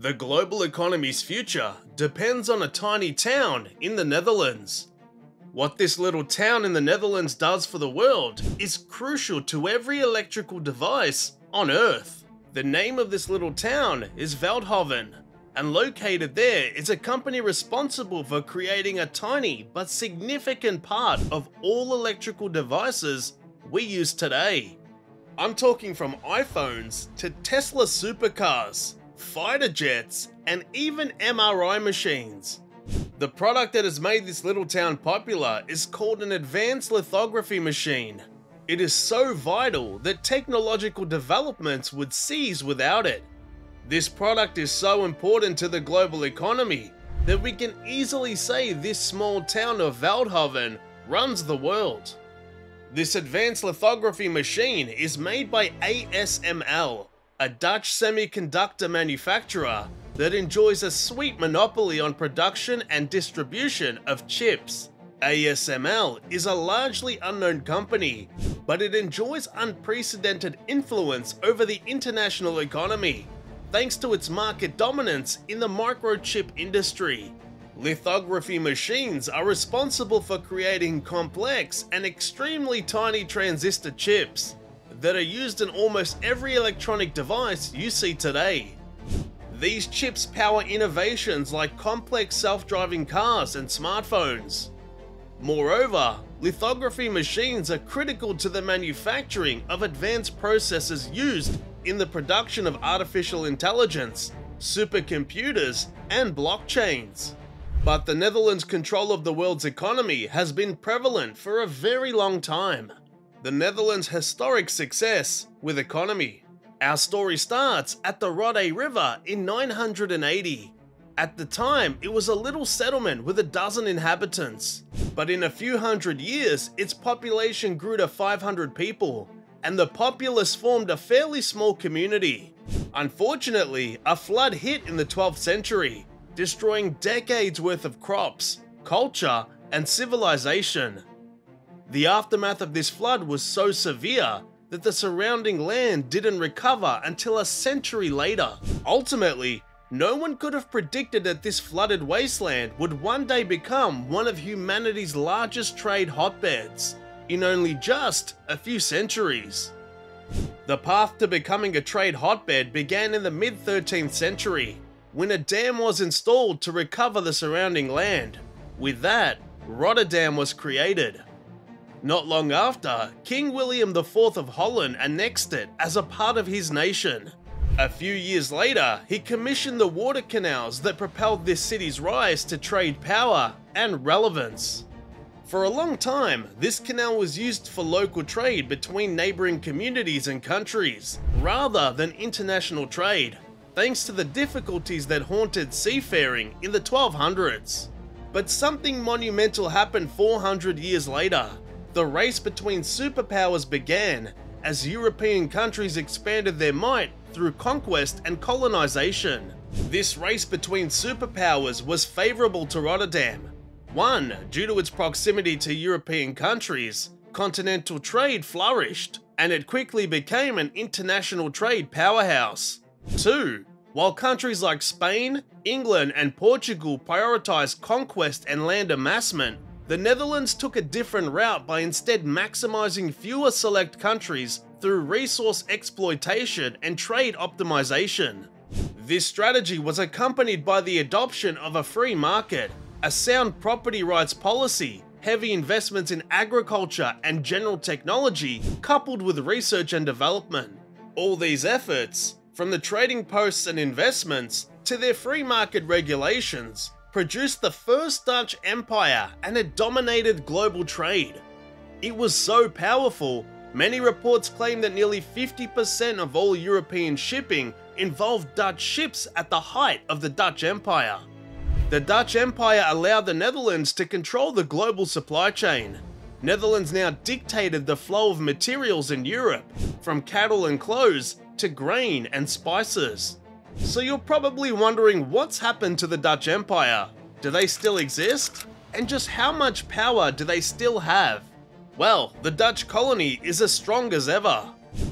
The global economy's future depends on a tiny town in the Netherlands. What this little town in the Netherlands does for the world is crucial to every electrical device on Earth. The name of this little town is Veldhoven, and located there is a company responsible for creating a tiny but significant part of all electrical devices we use today. I'm talking from iPhones to Tesla supercars, fighter jets, and even MRI machines. The product that has made this little town popular is called an advanced lithography machine. It is so vital that technological developments would cease without it. This product is so important to the global economy that we can easily say this small town of Veldhoven runs the world. This advanced lithography machine is made by ASML, a Dutch semiconductor manufacturer that enjoys a sweet monopoly on production and distribution of chips. ASML is a largely unknown company, but it enjoys unprecedented influence over the international economy, thanks to its market dominance in the microchip industry. Lithography machines are responsible for creating complex and extremely tiny transistor chips that are used in almost every electronic device you see today. These chips power innovations like complex self-driving cars and smartphones. Moreover, lithography machines are critical to the manufacturing of advanced processors used in the production of artificial intelligence, supercomputers, and blockchains. But the Netherlands' control of the world's economy has been prevalent for a very long time. The Netherlands' historic success with economy. Our story starts at the Rode River in 980. At the time, it was a little settlement with a dozen inhabitants. But in a few hundred years, its population grew to 500 people, and the populace formed a fairly small community. Unfortunately, a flood hit in the 12th century, destroying decades worth of crops, culture, and civilization. The aftermath of this flood was so severe that the surrounding land didn't recover until a century later. Ultimately, no one could have predicted that this flooded wasteland would one day become one of humanity's largest trade hotbeds in only just a few centuries. The path to becoming a trade hotbed began in the mid-13th century, when a dam was installed to recover the surrounding land. With that, Rotterdam was created. Not long after, King William IV of Holland annexed it as a part of his nation. A few years later, he commissioned the water canals that propelled this city's rise to trade power and relevance. For a long time, this canal was used for local trade between neighboring communities and countries, rather than international trade, thanks to the difficulties that haunted seafaring in the 1200s. But something monumental happened 400 years later. The race between superpowers began as European countries expanded their might through conquest and colonization. This race between superpowers was favorable to Rotterdam. One, due to its proximity to European countries, continental trade flourished, and it quickly became an international trade powerhouse. Two, while countries like Spain, England, and Portugal prioritized conquest and land amassment, the Netherlands took a different route by instead maximizing fewer select countries through resource exploitation and trade optimization. This strategy was accompanied by the adoption of a free market, a sound property rights policy, heavy investments in agriculture and general technology, coupled with research and development. All these efforts, from the trading posts and investments to their free market regulations, produced the first Dutch Empire, and it dominated global trade. It was so powerful, many reports claim that nearly 50% of all European shipping involved Dutch ships at the height of the Dutch Empire. The Dutch Empire allowed the Netherlands to control the global supply chain. Netherlands now dictated the flow of materials in Europe, from cattle and clothes to grain and spices. So you're probably wondering what's happened to the Dutch Empire. Do they still exist? And just how much power do they still have? Well, the Dutch colony is as strong as ever.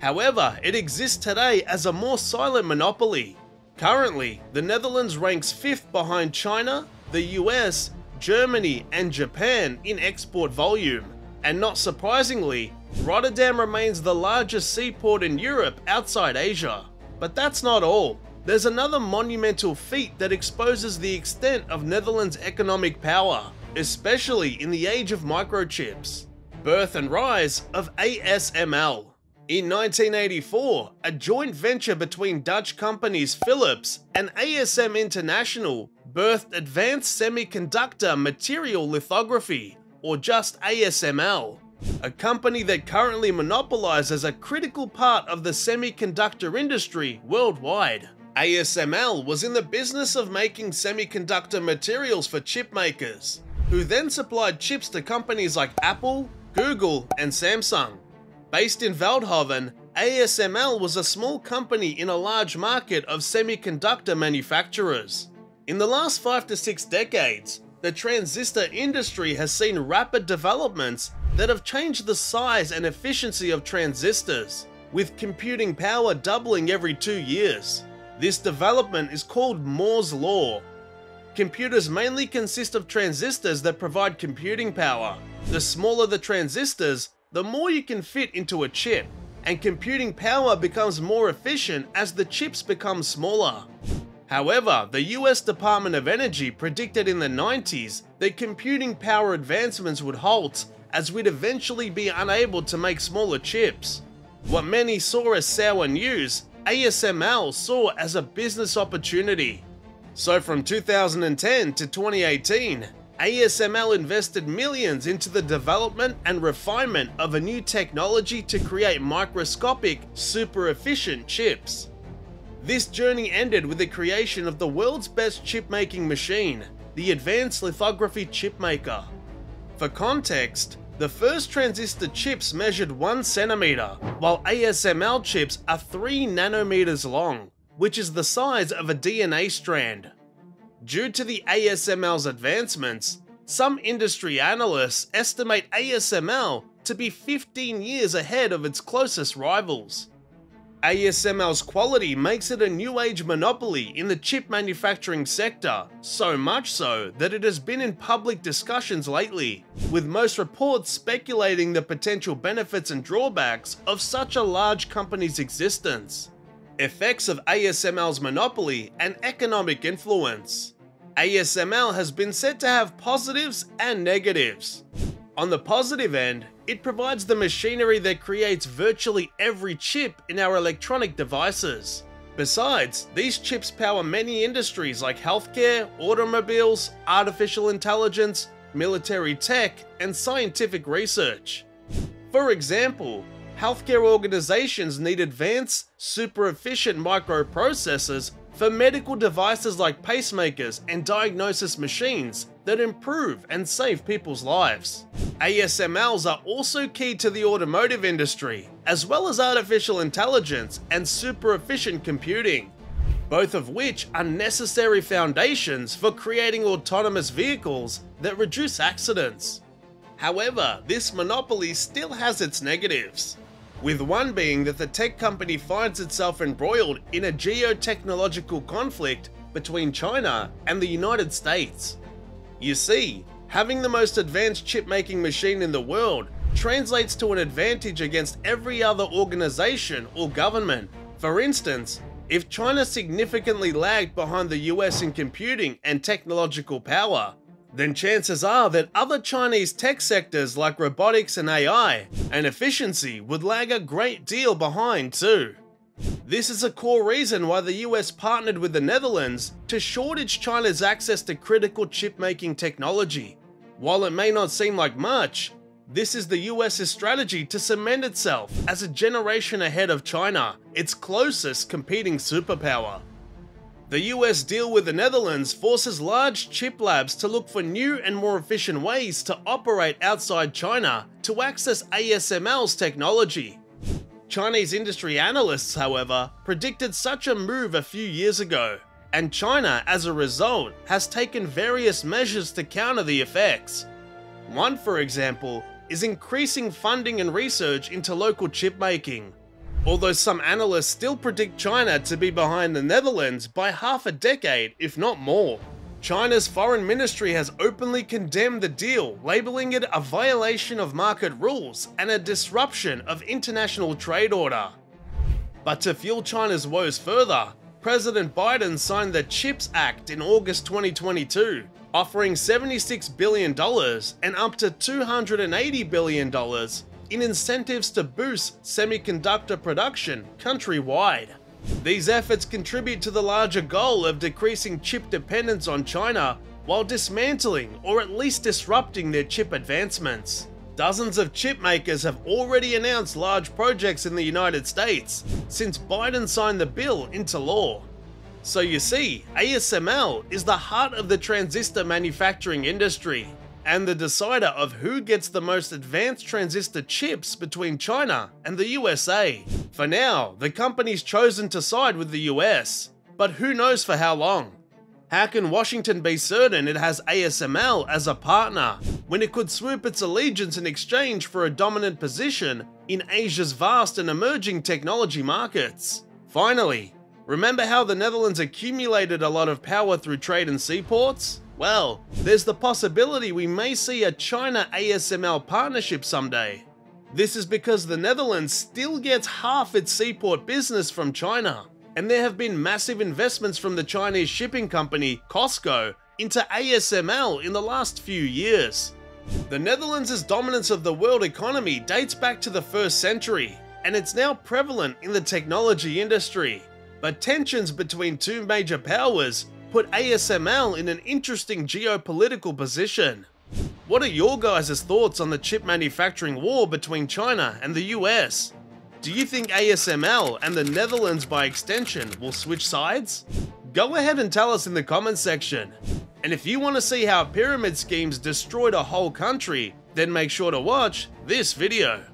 However, it exists today as a more silent monopoly, Currently, the Netherlands ranks 5th behind China, the US, Germany and Japan in export volume, and not surprisingly, Rotterdam remains the largest seaport in Europe outside Asia. But that's not all. There's another monumental feat that exposes the extent of Netherlands' economic power, especially in the age of microchips. Birth and rise of ASML. In 1984, a joint venture between Dutch companies Philips and ASM International birthed Advanced Semiconductor Material Lithography, or just ASML, a company that currently monopolizes a critical part of the semiconductor industry worldwide. ASML was in the business of making semiconductor materials for chip makers, who then supplied chips to companies like Apple, Google, and Samsung. Based in Veldhoven, ASML was a small company in a large market of semiconductor manufacturers. In the last 5 to 6 decades, the transistor industry has seen rapid developments that have changed the size and efficiency of transistors, with computing power doubling every 2 years. This development is called Moore's Law. Computers mainly consist of transistors that provide computing power. The smaller the transistors, the more you can fit into a chip, and computing power becomes more efficient as the chips become smaller. However, the US Department of Energy predicted in the 90s that computing power advancements would halt, as we'd eventually be unable to make smaller chips. What many saw as sour news, ASML saw as a business opportunity. So from 2010 to 2018, ASML invested millions into the development and refinement of a new technology to create microscopic, super-efficient chips. This journey ended with the creation of the world's best chip-making machine, the Advanced Lithography Chipmaker. For context, the first transistor chips measured 1 centimeter, while ASML chips are 3 nanometers long, which is the size of a DNA strand. Due to the ASML's advancements, some industry analysts estimate ASML to be 15 years ahead of its closest rivals. ASML's quality makes it a new age monopoly in the chip manufacturing sector, so much so that it has been in public discussions lately, with most reports speculating the potential benefits and drawbacks of such a large company's existence. Effects of ASML's monopoly and economic influence. ASML has been said to have positives and negatives. On the positive end, it provides the machinery that creates virtually every chip in our electronic devices. Besides, these chips power many industries like healthcare, automobiles, artificial intelligence, military tech, and scientific research. For example, healthcare organizations need advanced, super-efficient microprocessors for medical devices like pacemakers and diagnosis machines that improve and save people's lives. ASMLs are also key to the automotive industry, as well as artificial intelligence and super-efficient computing, both of which are necessary foundations for creating autonomous vehicles that reduce accidents. However, this monopoly still has its negatives, with one being that the tech company finds itself embroiled in a geotechnological conflict between China and the United States. You see, having the most advanced chip-making machine in the world translates to an advantage against every other organization or government. For instance, if China significantly lagged behind the US in computing and technological power, then chances are that other Chinese tech sectors like robotics and AI and efficiency would lag a great deal behind too. This is a core reason why the US partnered with the Netherlands to shortage China's access to critical chip-making technology. While it may not seem like much, this is the US's strategy to cement itself as a generation ahead of China, its closest competing superpower. The US deal with the Netherlands forces large chip labs to look for new and more efficient ways to operate outside China to access ASML's technology. Chinese industry analysts, however, predicted such a move a few years ago, and China, as a result, has taken various measures to counter the effects. One, for example, is increasing funding and research into local chip making. Although some analysts still predict China to be behind the Netherlands by half a decade, if not more. China's foreign ministry has openly condemned the deal, labeling it a violation of market rules and a disruption of international trade order. But to fuel China's woes further, President Biden signed the CHIPS Act in August 2022, offering $76 billion and up to $280 billion in incentives to boost semiconductor production countrywide. These efforts contribute to the larger goal of decreasing chip dependence on China while dismantling or at least disrupting their chip advancements. Dozens of chip makers have already announced large projects in the United States since Biden signed the bill into law. So you see, ASML is the heart of the transistor manufacturing industry and the decider of who gets the most advanced transistor chips between China and the USA. For now, the company's chosen to side with the US, but who knows for how long? How can Washington be certain it has ASML as a partner when it could swoop its allegiance in exchange for a dominant position in Asia's vast and emerging technology markets? Finally, remember how the Netherlands accumulated a lot of power through trade and seaports? Well, there's the possibility we may see a China-ASML partnership someday. This is because the Netherlands still gets half its seaport business from China, and there have been massive investments from the Chinese shipping company Cosco into ASML in the last few years. The Netherlands' dominance of the world economy dates back to the first century, and it's now prevalent in the technology industry. But tensions between two major powers put ASML in an interesting geopolitical position. What are your guys' thoughts on the chip manufacturing war between China and the US? Do you think ASML and the Netherlands by extension will switch sides? Go ahead and tell us in the comments section. And if you want to see how pyramid schemes destroyed a whole country, then make sure to watch this video.